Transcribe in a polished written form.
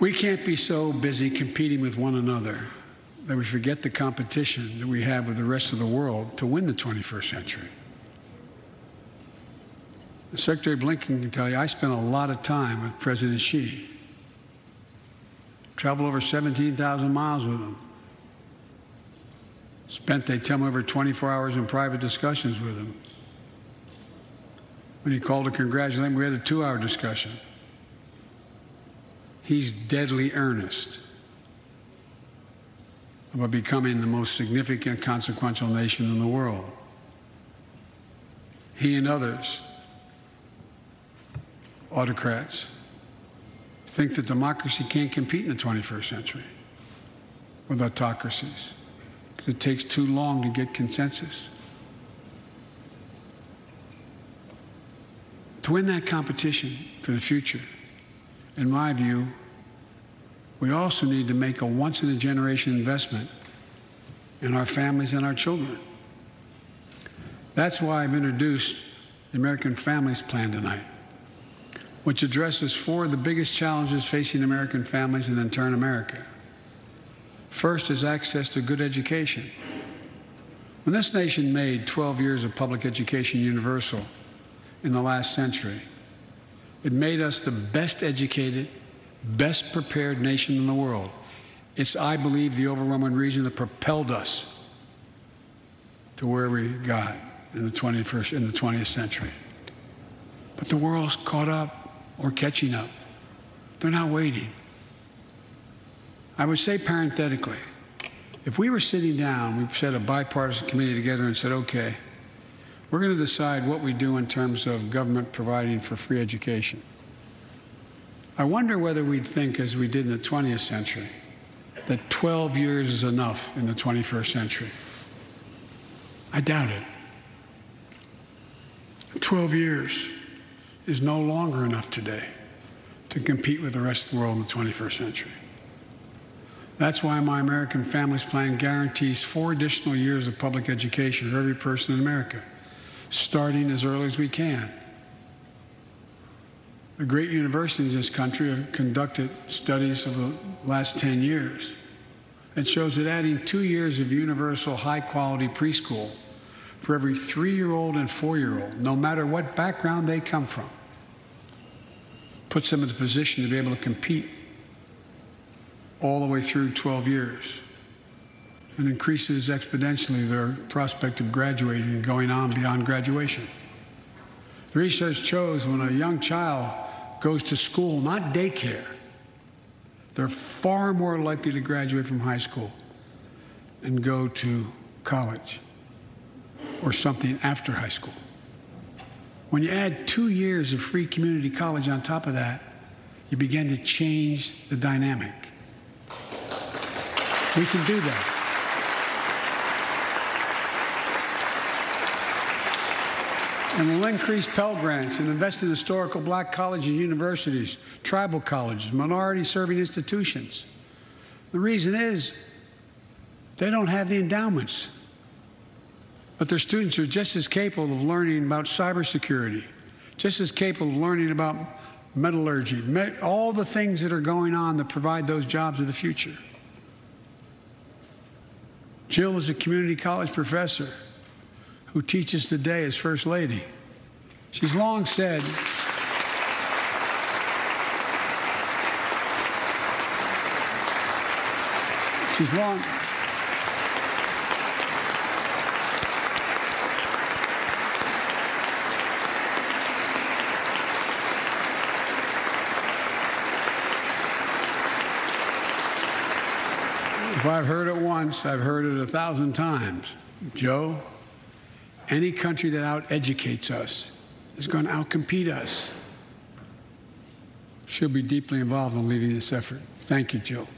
We can't be so busy competing with one another that we forget the competition that we have with the rest of the world to win the 21st century. Secretary Blinken can tell you I spent a lot of time with President Xi. Traveled over 17,000 miles with him. Spent, they tell me, over 24 hours in private discussions with him. When he called to congratulate him, we had a 2-hour discussion. He's deadly earnest about becoming the most significant, consequential nation in the world. He and others, autocrats, think that democracy can't compete in the 21st century with autocracies because it takes too long to get consensus. To win that competition for the future, in my view, we also need to make a once-in-a-generation investment in our families and our children. That's why I've introduced the American Families Plan tonight, which addresses 4 of the biggest challenges facing American families and in turn America. First is access to good education. When this nation made 12 years of public education universal in the last century, it made us the best educated, best prepared nation in the world. It's, I believe, the overwhelming reason that propelled us to where we got in the 20th century. But the world's caught up or catching up. They're not waiting. I would say parenthetically, if we were sitting down, we set a bipartisan committee together and said, okay, we're going to decide what we do in terms of government providing for free education. I wonder whether we'd think, as we did in the 20th century, that 12 years is enough in the 21st century. I doubt it. 12 years is no longer enough today to compete with the rest of the world in the 21st century. That's why my American Families Plan guarantees 4 additional years of public education for every person in America, starting as early as we can. The great universities in this country have conducted studies of the last 10 years. It shows that adding 2 years of universal high-quality preschool for every 3-year-old and 4-year-old, no matter what background they come from, puts them in the position to be able to compete all the way through 12 years and increases exponentially their prospect of graduating and going on beyond graduation. The research shows when a young child goes to school, not daycare, they're far more likely to graduate from high school and go to college or something after high school. When you add 2 years of free community college on top of that, you begin to change the dynamic. We can do that. And we'll increase Pell Grants and invest in historical black colleges and universities, tribal colleges, minority-serving institutions. The reason is they don't have the endowments, but their students are just as capable of learning about cybersecurity, just as capable of learning about metallurgy, all the things that are going on that provide those jobs of the future. Jill is a community college professor who teaches today as First Lady. She's long said if I've heard it once, I've heard it 1,000 times. Joe, any country that out-educates us is going to out-compete us. She'll be deeply involved in leading this effort. Thank you, Jill.